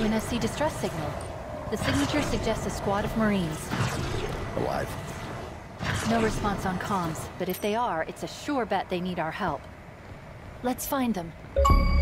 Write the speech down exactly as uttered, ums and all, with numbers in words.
U N S C distress signal. The signature suggests a squad of Marines. Alive. No response on comms, but if they are, it's a sure bet they need our help. Let's find them.